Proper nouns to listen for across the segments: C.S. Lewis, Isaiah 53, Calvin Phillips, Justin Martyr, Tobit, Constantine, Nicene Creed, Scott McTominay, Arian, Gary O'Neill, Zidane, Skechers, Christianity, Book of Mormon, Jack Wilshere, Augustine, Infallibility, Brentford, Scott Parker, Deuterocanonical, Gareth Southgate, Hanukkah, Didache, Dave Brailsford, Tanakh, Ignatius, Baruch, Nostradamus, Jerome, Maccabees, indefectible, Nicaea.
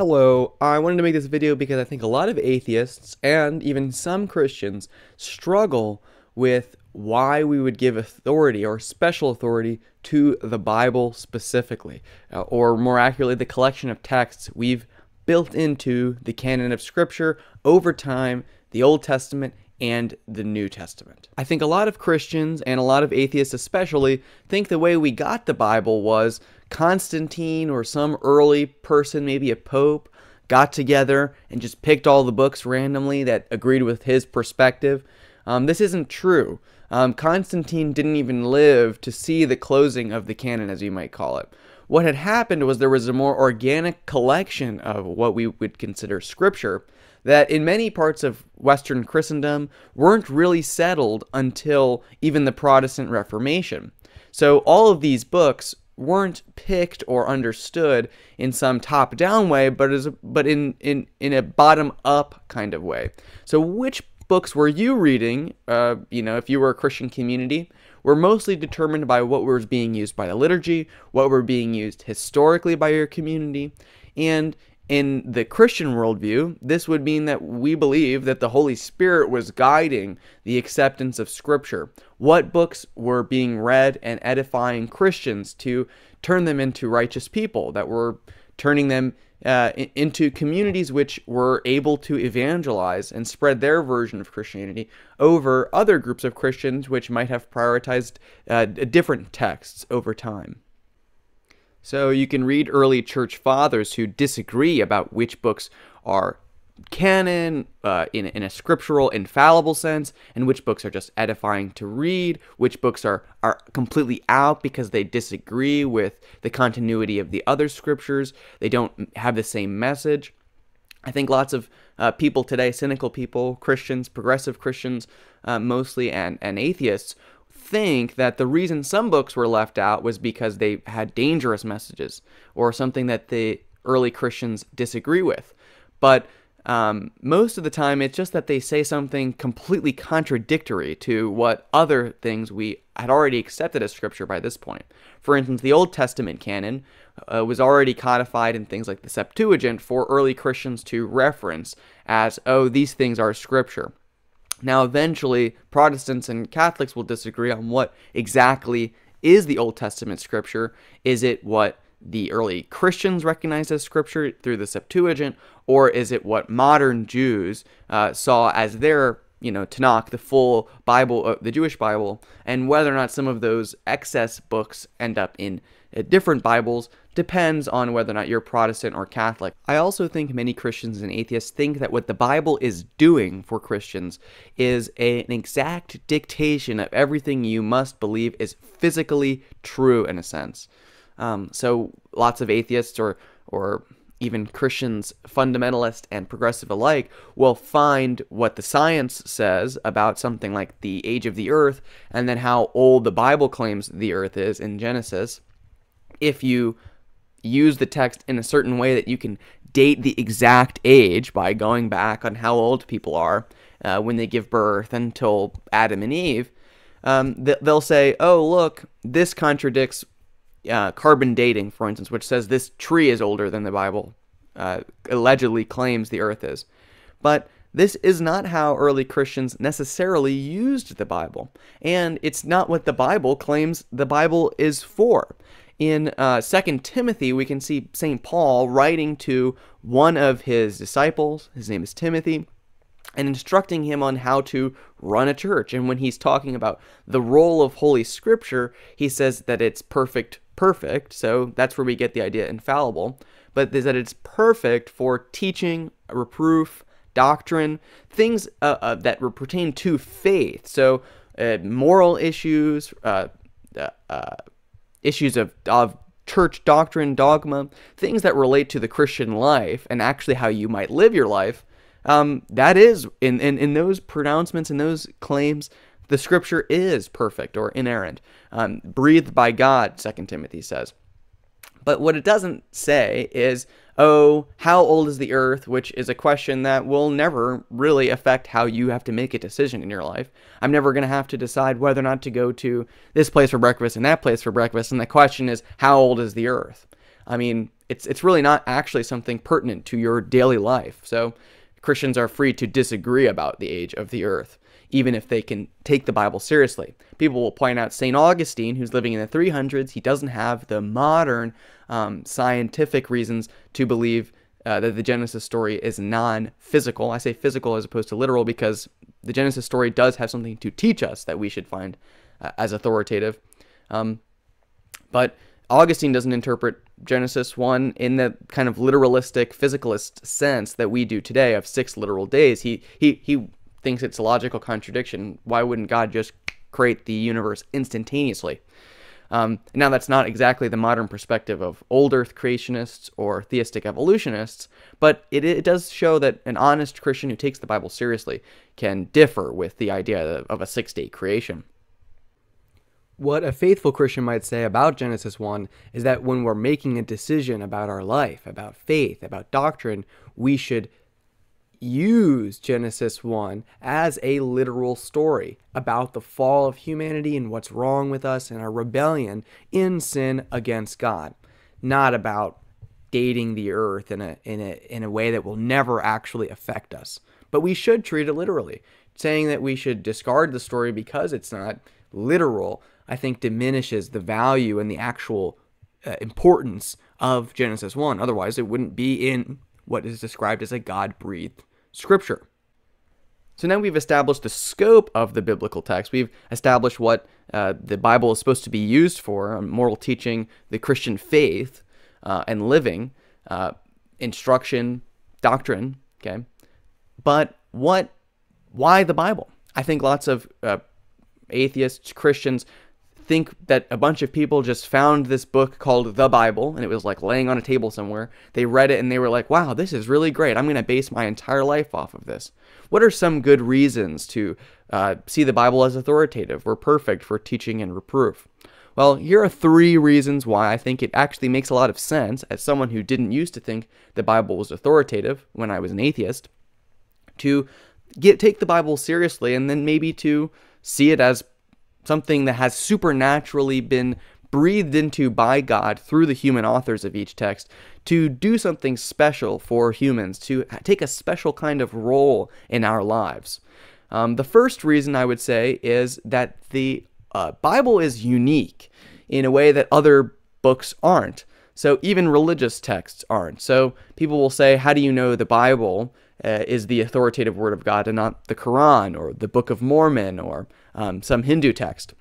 Hello, I wanted to make this video because I think a lot of atheists, and even some Christians, struggle with why we would give authority or special authority to the Bible specifically, or more accurately, the collection of texts we've built into the canon of Scripture over time, the Old Testament and the New Testament. I think a lot of Christians, and a lot of atheists especially, think the way we got the Bible was Constantine or some early person, maybe a pope, got together and just picked all the books randomly that agreed with his perspective. This isn't true. Constantine didn't even live to see the closing of the canon, as you might call it. What had happened was there was a more organic collection of what we would consider scripture that in many parts of Western Christendom weren't really settled until even the Protestant Reformation. So all of these books weren't picked or understood in some top-down way, but in a bottom-up kind of way. So which books were you reading, you know, if you were a Christian community, were mostly determined by what was being used by the liturgy, what were being used historically by your community, and in the Christian worldview, this would mean that we believe that the Holy Spirit was guiding the acceptance of Scripture. What books were being read and edifying Christians to turn them into righteous people, that were turning them into communities which were able to evangelize and spread their version of Christianity over other groups of Christians which might have prioritized different texts over time. So you can read early church fathers who disagree about which books are canon in a scriptural, infallible sense, and which books are just edifying to read, which books are completely out because they disagree with the continuity of the other scriptures. They don't have the same message. I think lots of people today, cynical people, Christians, progressive Christians mostly, and atheists, think that the reason some books were left out was because they had dangerous messages or something that the early Christians disagree with. But most of the time, it's just that they say something completely contradictory to what other things we had already accepted as scripture by this point. For instance, the Old Testament canon was already codified in things like the Septuagint for early Christians to reference as, oh, these things are scripture. Now, eventually, Protestants and Catholics will disagree on what exactly is the Old Testament scripture. Is it what the early Christians recognized as scripture through the Septuagint, or is it what modern Jews saw as their, you know, Tanakh, the full Bible, the Jewish Bible, and whether or not some of those excess books end up in different Bibles depends on whether or not you're Protestant or Catholic. I also think many Christians and atheists think that what the Bible is doing for Christians is an exact dictation of everything you must believe is physically true in a sense. So lots of atheists or even Christians, fundamentalist and progressive alike, will find what the science says about something like the age of the earth and then how old the Bible claims the earth is in Genesis. If you use the text in a certain way that you can date the exact age by going back on how old people are when they give birth until Adam and Eve, they'll say, oh, look, this contradicts carbon dating, for instance, which says this tree is older than the Bible allegedly claims the earth is. But this is not how early Christians necessarily used the Bible, and it's not what the Bible claims the Bible is for. In 2 Timothy, we can see St. Paul writing to one of his disciples, his name is Timothy, and instructing him on how to run a church. And when he's talking about the role of Holy Scripture, he says that it's perfect, so that's where we get the idea infallible, but that it's perfect for teaching, reproof, doctrine, things that pertain to faith, so moral issues, issues of church doctrine, dogma, things that relate to the Christian life and actually how you might live your life. That is, in those pronouncements and those claims, the scripture is perfect or inerrant, breathed by God, 2 Timothy says. But what it doesn't say is, oh, how old is the earth, which is a question that will never really affect how you have to make a decision in your life. I'm never going to have to decide whether or not to go to this place for breakfast and that place for breakfast, and the question is, how old is the earth? I mean, it's really not actually something pertinent to your daily life. So Christians are free to disagree about the age of the earth, even if they can take the Bible seriously. People will point out St. Augustine, who's living in the 300s, he doesn't have the modern scientific reasons to believe that the Genesis story is non-physical. I say physical as opposed to literal because the Genesis story does have something to teach us that we should find as authoritative. But Augustine doesn't interpret Genesis 1 in the kind of literalistic, physicalist sense that we do today of 6 literal days. He thinks it's a logical contradiction. Why wouldn't God just create the universe instantaneously? Now, that's not exactly the modern perspective of old earth creationists or theistic evolutionists, but it does show that an honest Christian who takes the Bible seriously can differ with the idea of a 6-day creation. What a faithful Christian might say about Genesis 1 is that when we're making a decision about our life, about faith, about doctrine, we should use Genesis 1 as a literal story about the fall of humanity and what's wrong with us and our rebellion in sin against God, not about dating the earth in a way that will never actually affect us. But we should treat it literally, saying that we should discard the story because it's not literal, I think, diminishes the value and the actual importance of Genesis 1. Otherwise, it wouldn't be in what is described as a God-breathed scripture. So now we've established the scope of the biblical text. We've established what the Bible is supposed to be used for, moral teaching, the Christian faith and living, instruction, doctrine, okay? But why the Bible? I think lots of atheists, Christians think that a bunch of people just found this book called the Bible, and it was like laying on a table somewhere. They read it and they were like, wow, this is really great. I'm going to base my entire life off of this. What are some good reasons to see the Bible as authoritative or perfect for teaching and reproof? Well, here are 3 reasons why I think it actually makes a lot of sense, as someone who didn't used to think the Bible was authoritative when I was an atheist, to take the Bible seriously, and then maybe to see it as something that has supernaturally been breathed into by God through the human authors of each text to do something special for humans, to take a special kind of role in our lives. The first reason I would say is that the Bible is unique in a way that other books aren't. So even religious texts aren't. So people will say, how do you know the Bible is the authoritative word of God and not the Quran or the Book of Mormon or some Hindu text?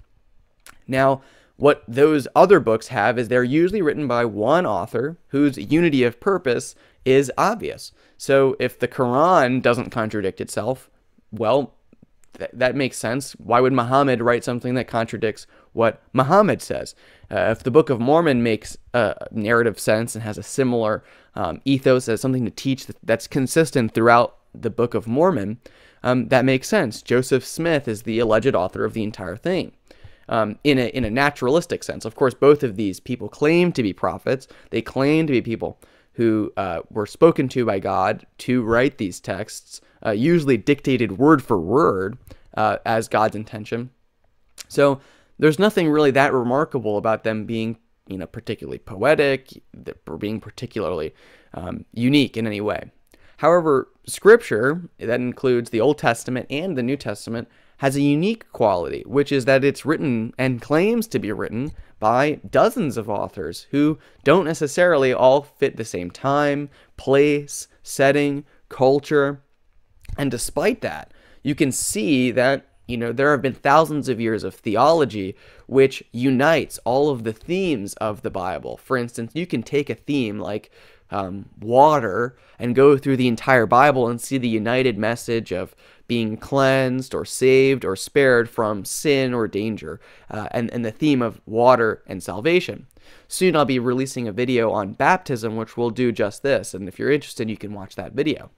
Now, what those other books have is they're usually written by one author whose unity of purpose is obvious. So if the Quran doesn't contradict itself, well, that makes sense. Why would Muhammad write something that contradicts what Muhammad says? If the Book of Mormon makes narrative sense and has a similar ethos as something to teach that's consistent throughout the Book of Mormon, that makes sense. Joseph Smith is the alleged author of the entire thing. In a naturalistic sense, of course, both of these people claim to be prophets. They claim to be people who were spoken to by God to write these texts, usually dictated word for word as God's intention. So there's nothing really that remarkable about them being, you know, particularly poetic, or being particularly unique in any way. However, Scripture, that includes the Old Testament and the New Testament, has a unique quality, which is that it's written and claims to be written by dozens of authors who don't necessarily all fit the same time, place, setting, culture. And despite that, you can see that, you know, there have been thousands of years of theology which unites all of the themes of the Bible. For instance, you can take a theme like water and go through the entire Bible and see the united message of being cleansed or saved or spared from sin or danger, and the theme of water and salvation. Soon I'll be releasing a video on baptism which will do just this, and if you're interested, you can watch that video.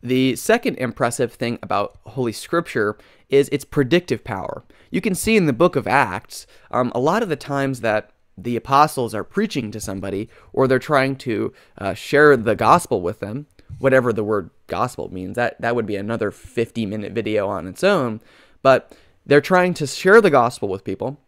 The second impressive thing about Holy Scripture is its predictive power. You can see in the book of Acts, a lot of the times that the apostles are preaching to somebody or they're trying to share the gospel with them, whatever the word gospel means, that would be another 50-minute video on its own, but they're trying to share the gospel with people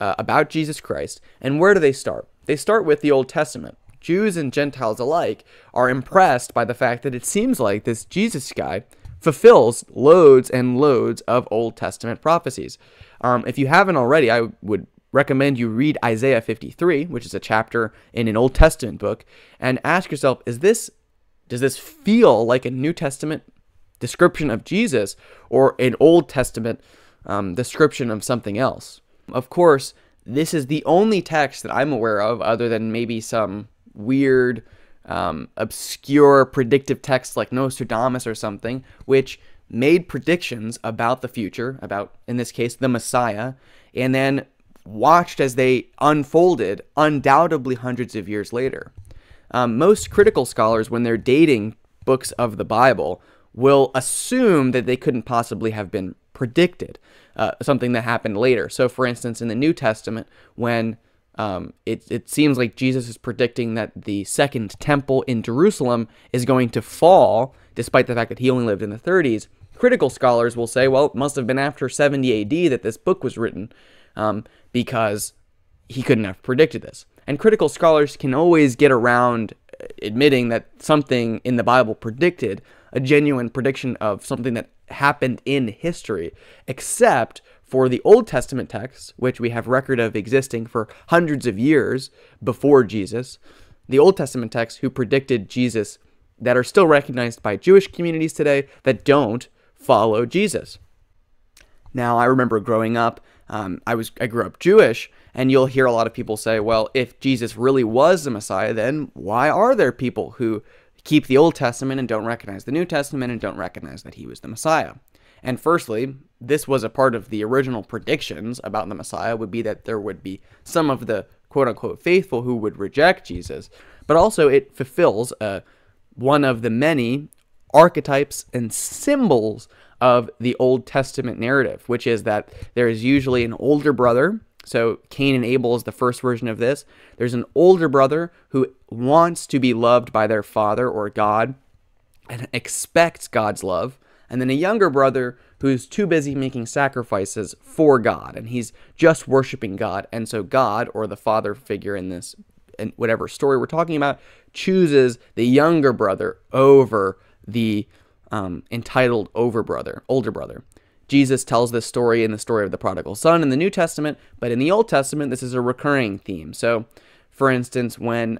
about Jesus Christ, and where do they start? They start with the Old Testament. Jews and Gentiles alike are impressed by the fact that it seems like this Jesus guy fulfills loads and loads of Old Testament prophecies. If you haven't already, I would recommend you read Isaiah 53, which is a chapter in an Old Testament book, and ask yourself, does this feel like a New Testament description of Jesus or an Old Testament description of something else? Of course, this is the only text that I'm aware of, other than maybe some weird, obscure predictive texts like Nostradamus or something, which made predictions about the future, about, in this case, the Messiah, and then watched as they unfolded, undoubtedly hundreds of years later. Most critical scholars, when they're dating books of the Bible, will assume that they couldn't possibly have been predicted, something that happened later. So, for instance, in the New Testament, when it seems like Jesus is predicting that the Second Temple in Jerusalem is going to fall, despite the fact that he only lived in the 30s, critical scholars will say, well, it must have been after 70 AD that this book was written, because he couldn't have predicted this. And critical scholars can always get around admitting that something in the Bible predicted a genuine prediction of something that happened in history, except for the Old Testament texts, which we have record of existing for hundreds of years before Jesus, the Old Testament texts who predicted Jesus that are still recognized by Jewish communities today that don't follow Jesus. Now, I remember growing up, I grew up Jewish, and you'll hear a lot of people say, well, if Jesus really was the Messiah, then why are there people who keep the Old Testament and don't recognize the New Testament and don't recognize that he was the Messiah? And firstly, this was a part of the original predictions about the Messiah, would be that there would be some of the quote-unquote faithful who would reject Jesus, but also it fulfills one of the many archetypes and symbols of the Old Testament narrative, which is that there is usually an older brother. So Cain and Abel is the first version of this. There's an older brother who wants to be loved by their father or God and expects God's love, and then a younger brother who's too busy making sacrifices for God, and he's just worshiping God, and so God, or the father figure in this, in whatever story we're talking about, chooses the younger brother over the entitled older brother. Jesus tells this story in the story of the prodigal son in the New Testament, but in the Old Testament, this is a recurring theme. So, for instance, when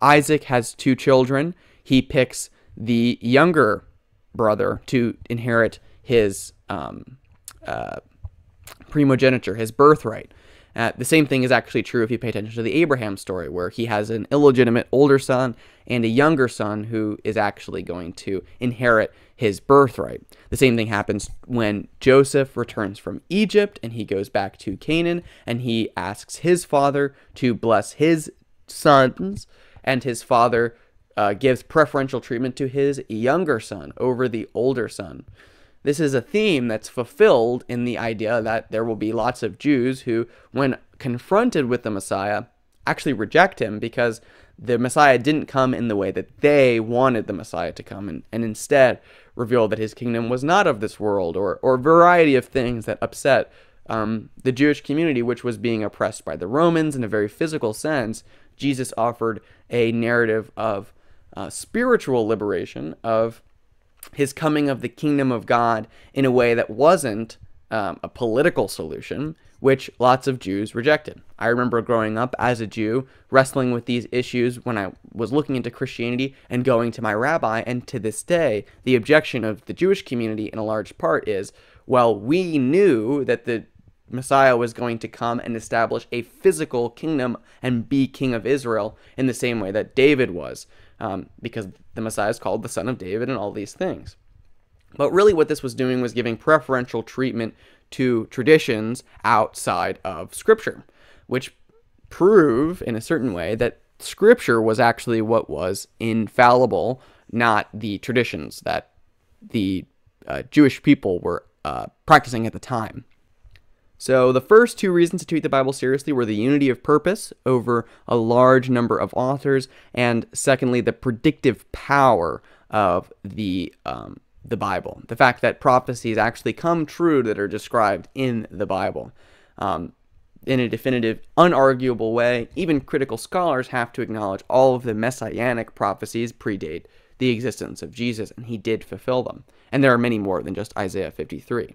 Isaac has two children, he picks the younger brother to inherit his primogeniture, his birthright. The same thing is actually true if you pay attention to the Abraham story, where he has an illegitimate older son and a younger son who is actually going to inherit his birthright. The same thing happens when Joseph returns from Egypt and he goes back to Canaan and he asks his father to bless his sons, and his father gives preferential treatment to his younger son over the older son. This is a theme that's fulfilled in the idea that there will be lots of Jews who, when confronted with the Messiah, actually reject him because the Messiah didn't come in the way that they wanted the Messiah to come, and instead revealed that his kingdom was not of this world, or a variety of things that upset the Jewish community, which was being oppressed by the Romans in a very physical sense. Jesus offered a narrative of spiritual liberation, of his coming of the kingdom of God in a way that wasn't a political solution, which lots of Jews rejected. I remember growing up as a Jew, wrestling with these issues when I was looking into Christianity and going to my rabbi, and to this day, the objection of the Jewish community in a large part is, well, we knew that the Messiah was going to come and establish a physical kingdom and be king of Israel in the same way that David was, because the Messiah is called the Son of David and all these things. But really what this was doing was giving preferential treatment to traditions outside of Scripture, which prove in a certain way that Scripture was actually what was infallible, not the traditions that the Jewish people were practicing at the time. So the first two reasons to treat the Bible seriously were the unity of purpose over a large number of authors, and secondly, the predictive power of the Bible, the fact that prophecies actually come true that are described in the Bible. in a definitive, unarguable way, even critical scholars have to acknowledge all of the messianic prophecies predate the existence of Jesus, and he did fulfill them. And there are many more than just Isaiah 53.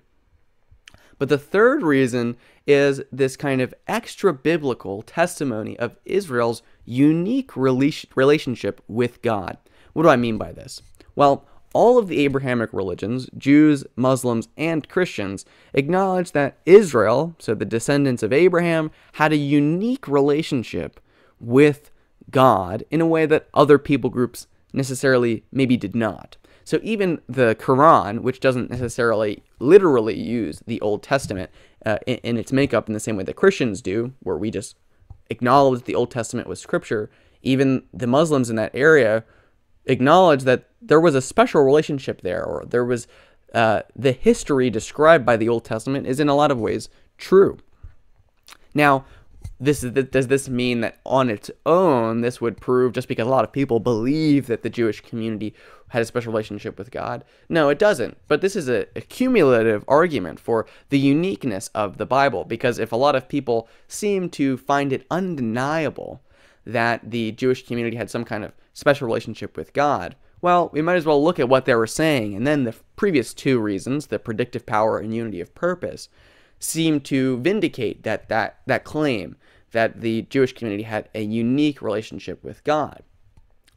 But the third reason is this kind of extra-biblical testimony of Israel's unique relationship with God. What do I mean by this? Well, all of the Abrahamic religions, Jews, Muslims, and Christians, acknowledge that Israel, so the descendants of Abraham, had a unique relationship with God in a way that other people groups necessarily maybe did not. So even the Quran, which doesn't necessarily literally use the Old Testament in its makeup in the same way that Christians do, where we just acknowledge the Old Testament was scripture, even the Muslims in that area acknowledge that there was a special relationship there, or there was the history described by the Old Testament is in a lot of ways true. Now, does this mean that on its own this would prove, just because a lot of people believe that the Jewish community had a special relationship with God? No, it doesn't. But this is a cumulative argument for the uniqueness of the Bible, because if a lot of people seem to find it undeniable that the Jewish community had some kind of special relationship with God, well, we might as well look at what they were saying. And then the previous two reasons, the predictive power and unity of purpose, seem to vindicate that claim that the Jewish community had a unique relationship with God.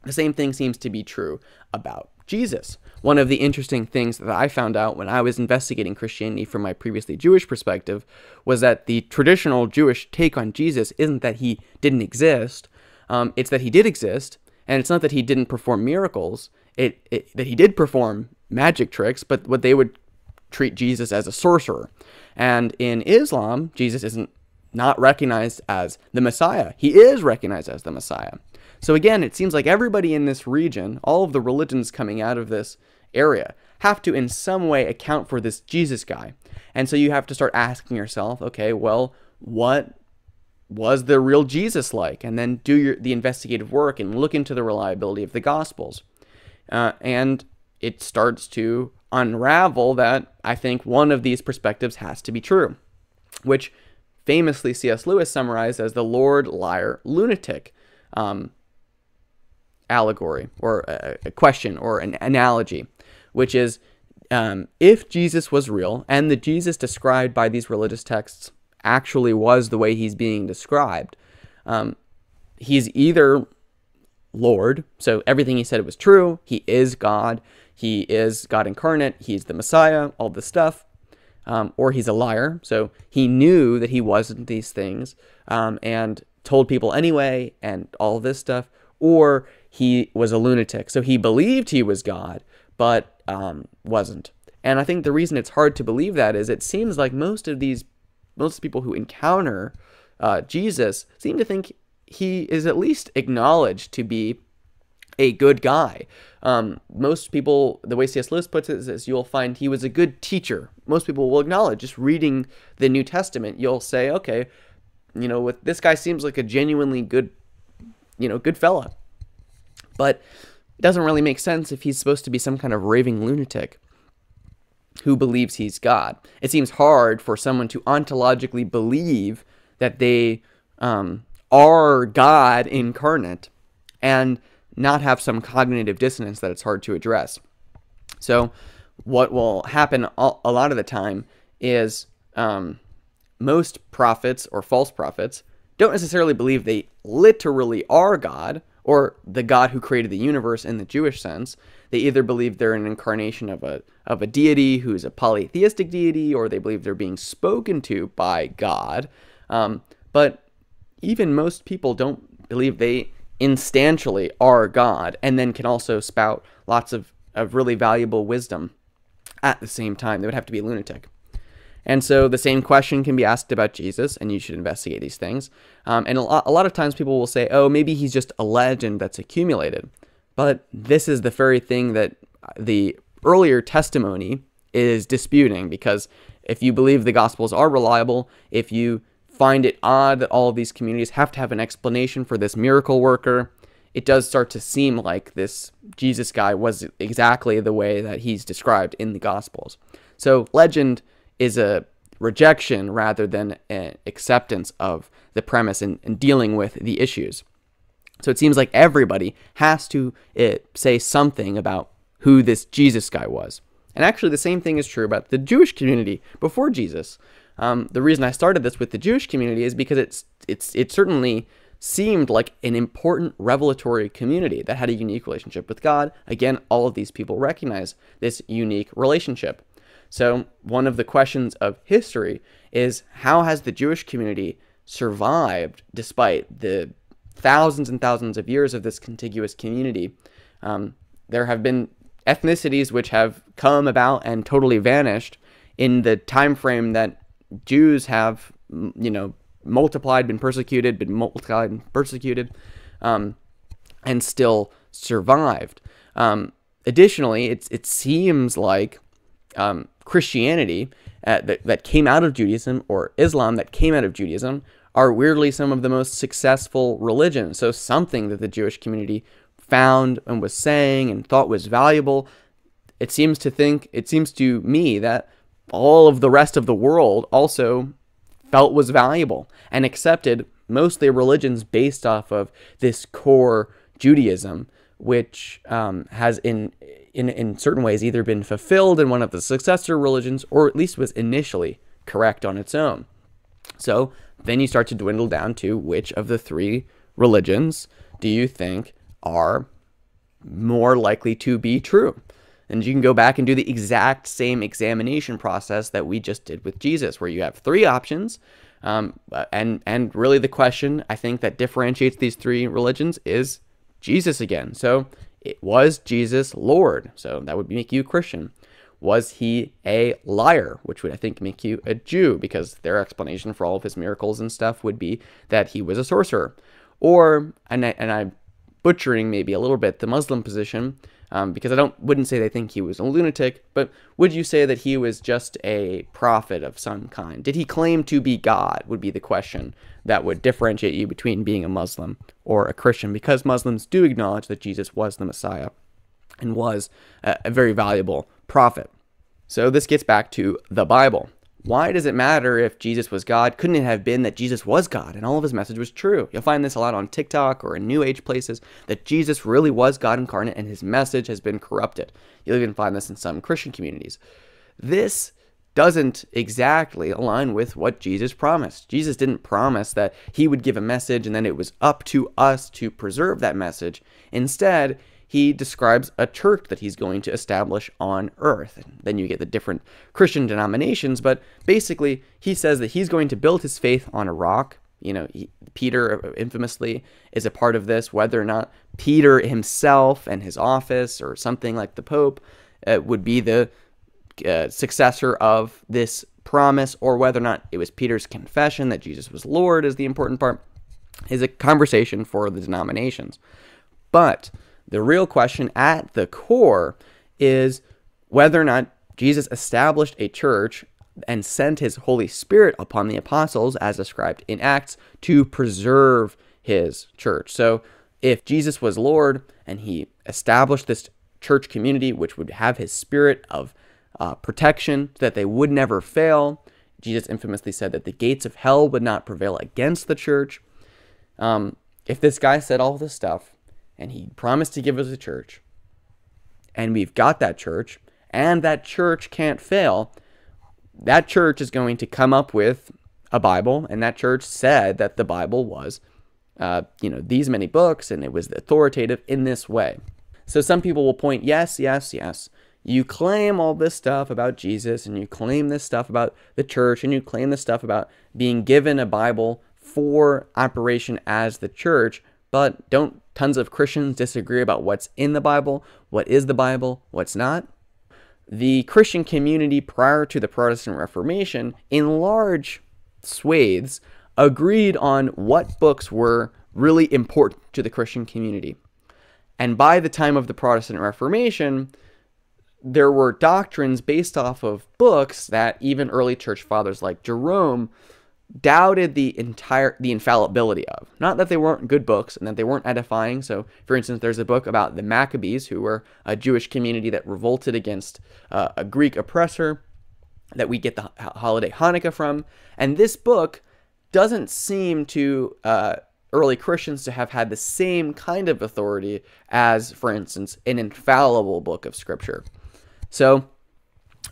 The same thing seems to be true about Jesus. One of the interesting things that I found out when I was investigating Christianity from my previously Jewish perspective was that the traditional Jewish take on Jesus isn't that he didn't exist, it's that he did exist, and it's not that he didn't perform miracles, that he did perform magic tricks, but what they would treat Jesus as a sorcerer. And in Islam, Jesus isn't not recognized as the Messiah. He is recognized as the Messiah. So again, it seems like everybody in this region, all of the religions coming out of this area, have to in some way account for this Jesus guy. And so you have to start asking yourself, okay, well, what was the real Jesus like? And then do the investigative work and look into the reliability of the Gospels. And it starts to unravel that I think one of these perspectives has to be true, which famously C.S. Lewis summarized as the Lord, liar, lunatic allegory, or a question, or an analogy, which is if Jesus was real, and the Jesus described by these religious texts actually was the way he's being described, he's either Lord, so everything he said was true, he is God incarnate, he's the Messiah, all this stuff, or he's a liar, so he knew that he wasn't these things, and told people anyway, and all this stuff, or he was a lunatic, so he believed he was God, but wasn't. And I think the reason it's hard to believe that is it seems like most people who encounter Jesus seem to think he is at least acknowledged to be a good guy. Most people, the way C.S. Lewis puts it is this: you'll find he was a good teacher. Most people will acknowledge, just reading the New Testament, you'll say, okay, you know, with this guy seems like a genuinely good, you know, good fella. But it doesn't really make sense if he's supposed to be some kind of raving lunatic who believes he's God. It seems hard for someone to ontologically believe that they are God incarnate and not have some cognitive dissonance that it's hard to address. So what will happen a lot of the time is most prophets or false prophets don't necessarily believe they literally are God, or the God who created the universe in the Jewish sense. They either believe they're an incarnation of a deity who's a polytheistic deity, or they believe they're being spoken to by God. But even most people don't believe they instantially are God, and then can also spout lots of really valuable wisdom at the same time. They would have to be a lunatic. And so the same question can be asked about Jesus, and you should investigate these things. And a lot of times people will say, oh, maybe he's just a legend that's accumulated. But this is the very thing that the earlier testimony is disputing, because if you believe the Gospels are reliable, if you find it odd that all of these communities have to have an explanation for this miracle worker, it does start to seem like this Jesus guy was exactly the way that he's described in the Gospels. So legend is a rejection rather than an acceptance of the premise and dealing with the issues. So it seems like everybody has to say something about who this Jesus guy was. And actually the same thing is true about the Jewish community before Jesus. The reason I started this with the Jewish community is because it certainly seemed like an important revelatory community that had a unique relationship with God. Again, all of these people recognize this unique relationship. So one of the questions of history is, how has the Jewish community survived despite the thousands and thousands of years of this contiguous community? There have been ethnicities which have come about and totally vanished in the time frame that Jews have, you know, multiplied, been persecuted, and still survived. Additionally, it seems like Christianity that came out of Judaism, or Islam that came out of Judaism, are weirdly some of the most successful religions. So something that the Jewish community found and was saying and thought was valuable, it seems to me that all of the rest of the world also felt was valuable and accepted mostly religions based off of this core Judaism, which has in certain ways either been fulfilled in one of the successor religions or at least was initially correct on its own. So then you start to dwindle down to which of the three religions do you think are more likely to be true? And you can go back and do the exact same examination process that we just did with Jesus, where you have three options. And really the question, I think, that differentiates these three religions is Jesus again. So it was Jesus Lord? So that would make you Christian. Was he a liar? Which would, I think, make you a Jew, because their explanation for all of his miracles and stuff would be that he was a sorcerer. Or, and I'm butchering maybe a little bit the Muslim position, because I wouldn't say they think he was a lunatic, but would you say that he was just a prophet of some kind? Did he claim to be God, would be the question that would differentiate you between being a Muslim or a Christian, because Muslims do acknowledge that Jesus was the Messiah and was a very valuable prophet. So this gets back to the Bible. Why does it matter if Jesus was God? Couldn't it have been that Jesus was God and all of his message was true? You'll find this a lot on TikTok or in New Age places, that Jesus really was God incarnate and his message has been corrupted. You'll even find this in some Christian communities. This doesn't exactly align with what Jesus promised. Jesus didn't promise that he would give a message and then it was up to us to preserve that message. Instead, he describes a church that he's going to establish on earth. And then you get the different Christian denominations, but basically he says that he's going to build his faith on a rock. You know, Peter infamously is a part of this, whether or not Peter himself and his office or something like the Pope would be the successor of this promise, or whether or not it was Peter's confession that Jesus was Lord is the important part, is a conversation for the denominations. But the real question at the core is whether or not Jesus established a church and sent his Holy Spirit upon the apostles, as described in Acts, to preserve his church. So if Jesus was Lord and he established this church community, which would have his spirit of protection so that they would never fail, Jesus infamously said that the gates of hell would not prevail against the church. If this guy said all this stuff, and he promised to give us a church, and we've got that church, and that church can't fail, that church is going to come up with a Bible, and that church said that the Bible was, you know, these many books, and it was authoritative in this way. So some people will point, yes, yes, yes, you claim all this stuff about Jesus, and you claim this stuff about the church, and you claim this stuff about being given a Bible for operation as the church, but don't tons of Christians disagree about what's in the Bible, what is the Bible, what's not? The Christian community prior to the Protestant Reformation, in large swathes, agreed on what books were really important to the Christian community. And by the time of the Protestant Reformation, there were doctrines based off of books that even early church fathers like Jerome doubted the infallibility of. Not that they weren't good books and that they weren't edifying. So, for instance, there's a book about the Maccabees, who were a Jewish community that revolted against a Greek oppressor, that we get the holiday Hanukkah from. And this book doesn't seem to early Christians to have had the same kind of authority as, for instance, an infallible book of Scripture. So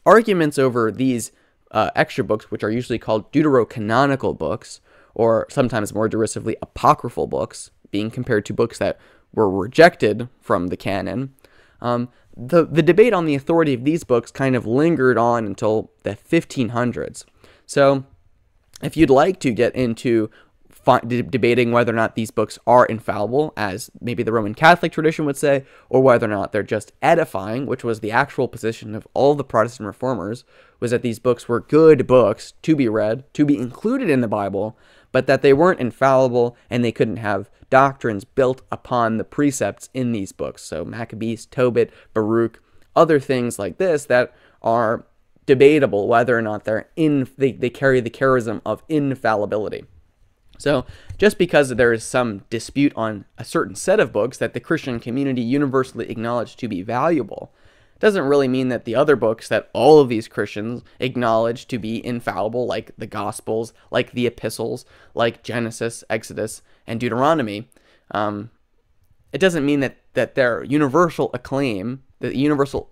arguments over these extra books, which are usually called deuterocanonical books, or sometimes more derisively apocryphal books, being compared to books that were rejected from the canon, the debate on the authority of these books kind of lingered on until the 1500s. So if you'd like to get into debating whether or not these books are infallible, as maybe the Roman Catholic tradition would say, or whether or not they're just edifying, which was the actual position of all the Protestant reformers, was that these books were good books to be read, to be included in the Bible, but that they weren't infallible and they couldn't have doctrines built upon the precepts in these books. So Maccabees, Tobit, Baruch, other things like this that are debatable whether or not they're they carry the charism of infallibility. So just because there is some dispute on a certain set of books that the Christian community universally acknowledged to be valuable, doesn't really mean that the other books that all of these Christians acknowledge to be infallible, like the Gospels, like the Epistles, like Genesis, Exodus, and Deuteronomy, it doesn't mean that their universal acclaim, the universal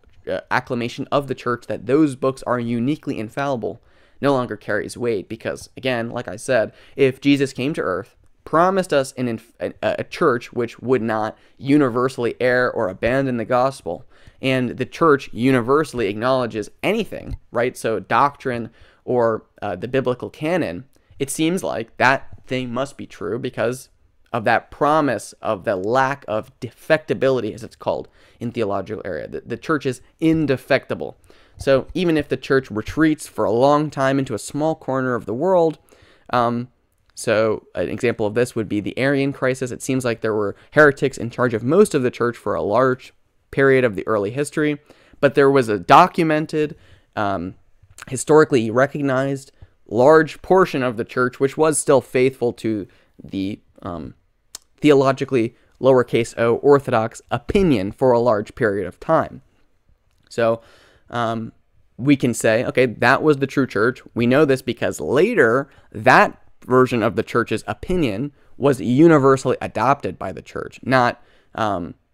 acclamation of the church that those books are uniquely infallible, no longer carries weight, because, again, like I said, if Jesus came to earth, promised us a church which would not universally err or abandon the gospel, and the church universally acknowledges anything, right? So doctrine or the biblical canon, it seems like that thing must be true because of that promise of the lack of defectibility, as it's called in theological area. The church is indefectible. So even if the church retreats for a long time into a small corner of the world, so an example of this would be the Arian crisis. It seems like there were heretics in charge of most of the church for a large period of the early history, but there was a documented, historically recognized large portion of the church which was still faithful to the theologically lowercase o orthodox opinion for a large period of time. So we can say, okay, that was the true church. We know this because later that version of the church's opinion was universally adopted by the church, not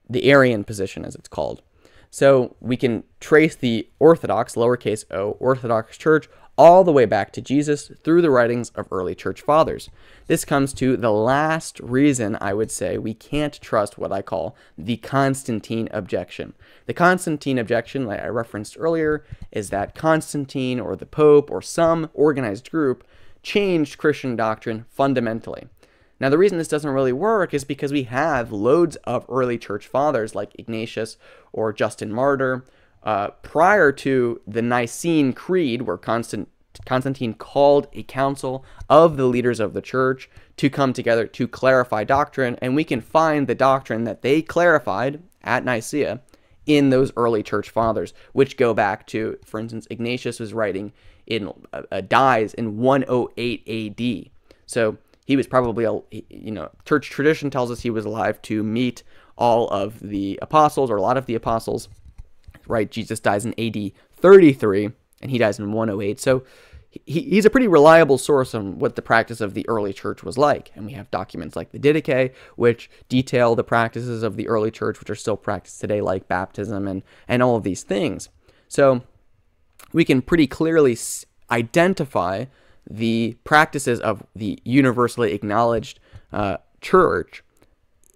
the Arian position, as it's called. So we can trace the Orthodox, lowercase o, Orthodox Church all the way back to Jesus through the writings of early church fathers. This comes to the last reason I would say we can't trust what I call the Constantine objection. The Constantine objection, like I referenced earlier, is that Constantine or the Pope or some organized group changed Christian doctrine fundamentally. Now, the reason this doesn't really work is because we have loads of early church fathers like Ignatius or Justin Martyr, prior to the Nicene Creed, where Constantine called a council of the leaders of the church to come together to clarify doctrine, and we can find the doctrine that they clarified at Nicaea in those early church fathers, which go back to, for instance, Ignatius was writing in dies in 108 AD. So he was probably, church tradition tells us he was alive to meet all of the apostles, or a lot of the apostles. Right, Jesus dies in AD 33, and he dies in 108, so he's a pretty reliable source on what the practice of the early church was like, and we have documents like the Didache, which detail the practices of the early church, which are still practiced today, like baptism and all of these things. So we can pretty clearly identify the practices of the universally acknowledged church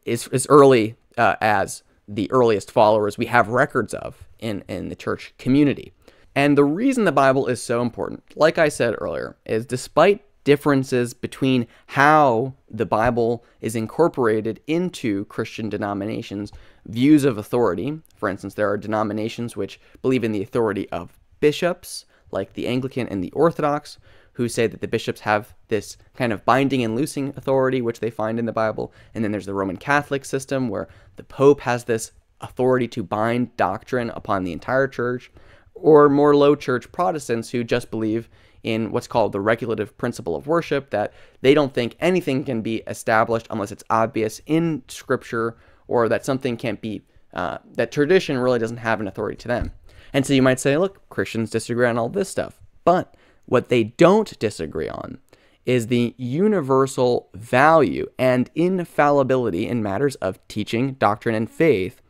as early as the earliest followers we have records of in the church community. And the reason the Bible is so important, like I said earlier, is despite differences between how the Bible is incorporated into Christian denominations' views of authority, for instance, there are denominations which believe in the authority of bishops, like the Anglican and the Orthodox, who say that the bishops have this kind of binding and loosing authority, which they find in the Bible. And then there's the Roman Catholic system, where the Pope has this authority to bind doctrine upon the entire church, or more low church Protestants who just believe in what's called the regulative principle of worship, that they don't think anything can be established unless it's obvious in Scripture, or that something can't be, that tradition really doesn't have an authority to them. And so you might say, look, Christians disagree on all this stuff. But what they don't disagree on is the universal value and infallibility in matters of teaching, doctrine, and faith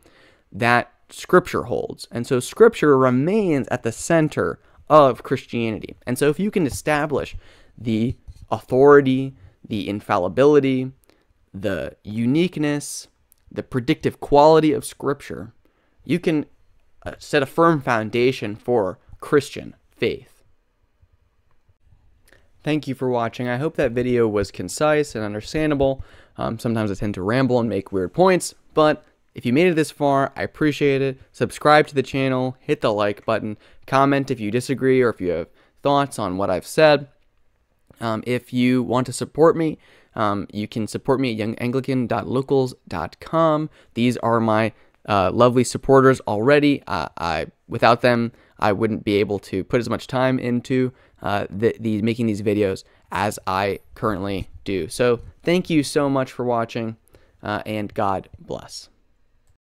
that Scripture holds. And so Scripture remains at the center of Christianity. And so if you can establish the authority, the infallibility, the uniqueness, the predictive quality of Scripture, you can set a firm foundation for Christian faith. Thank you for watching. I hope that video was concise and understandable. Sometimes I tend to ramble and make weird points, but if you made it this far, I appreciate it. Subscribe to the channel, hit the like button, comment if you disagree or if you have thoughts on what I've said. If you want to support me, you can support me at younganglican.locals.com. These are my lovely supporters already. Without them, I wouldn't be able to put as much time into making these videos as I currently do. So thank you so much for watching, and God bless.